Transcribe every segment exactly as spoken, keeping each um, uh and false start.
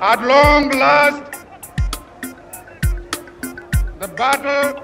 At long last, the battle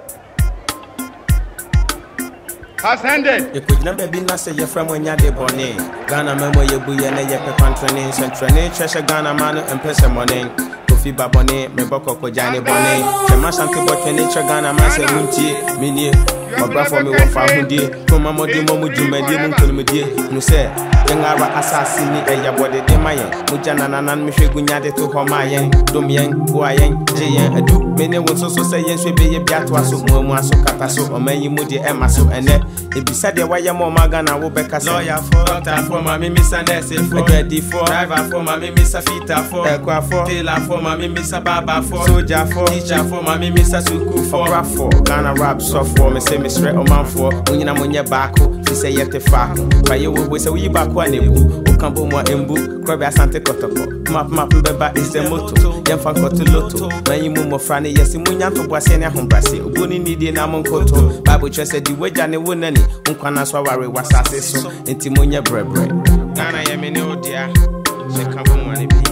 has ended. You could never be not say you're from when you're born. Ghana memo you buy and you pay contrain, centralin, treasure Ghana man and pesa money. Kofi Babone, Meboko Kojani Bonnie. Chema Santo Botene, Ghana man say Munti, Mini, my brother me wafa Mundi, to Mama di Momu Jumedi Munkilmudi. No say, Yangara assassini and your body demayan. Mujananan Mishigunyade to Homayan, Domien, Guayan, Jayan, a duke. Many will also say yes, we be a Biatuaso, Momaso, Cataso, or many moody Emaso, and then if you said the way your mom Magana will be cast. Lawyer for doctor for my Miss Anesi for Daddy for driver for my Miss Afita for Equa for Taylor for my Miss Ababa for Soja for teacher for my Miss Asuku for rap for Ghana rap soft for me, say Miss Red or Man for Unina Munya Baku. Say yet the fact, but you will say we back one embu, O Campo more embu, Crabby Santa Cotapo, Map Map Beba is the motto, Yanfako to Lotto, Mayimumo Franny, Yasimunia to Basenia Hombrassi, Ubuni Nidian Amon Coto, Babu Chesed, the Wajani Wunani, Uncana Swawari was Sasso, and Timonia Brebre. Nana Yamino, dear, the Campo Manipi.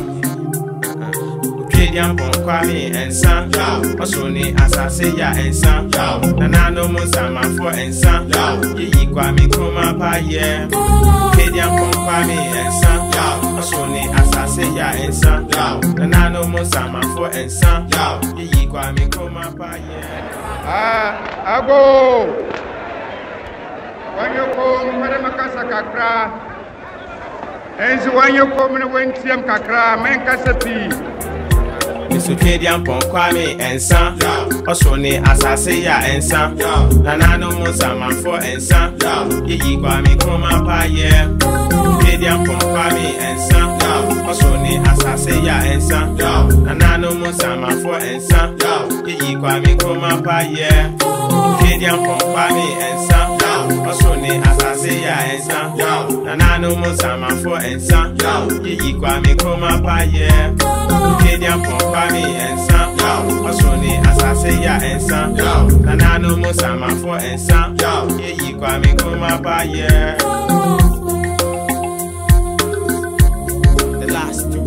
Ucadian Bonquami and San Yao, Osuni Assasia and San Yao, Nanano Monsama for and San Yao. Kwame Nkrumah paye Kedian pon Kwame ensan Yao Osuni asase ya ensan Yao Nanano Monsama for ensan Yao Yiyi Kwame Nkrumah paye Ah, Ago Wanyoko mwere makasa kakra Enzi wanyoko mwere wentiam kakra Menkasa pi Misu Kedian pon Kwame ensan Yao Osuni asase ya ensan Nanano Monsama for ensan Yiyi Kwame Nkrumah paye Kedian pon Kwame ensan Osuni asase ya ensan Nanano Monsama for ensan Yiyi Kwame Nkrumah paye Kedian pon Kwame ensan Osuni asase ya ensan Nanano Monsama for ensan Yiyi Kwame Nkrumah paye Kedian pon Kwame ensan Osuni asase ya ensan Nanano Monsama for ensan Yiyi Kwame Nkrumah paye the last two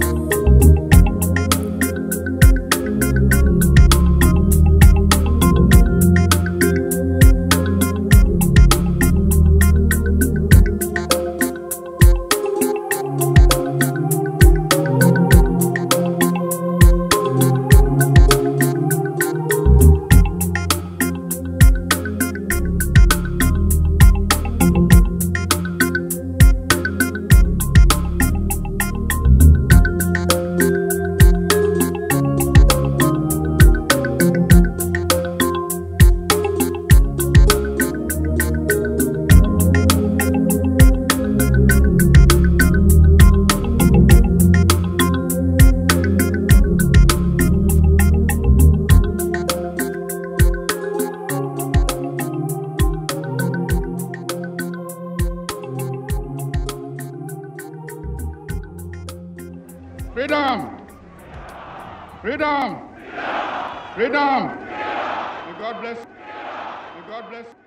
Freedom. Freedom. Freedom. Freedom. Freedom. May God bless. May God bless.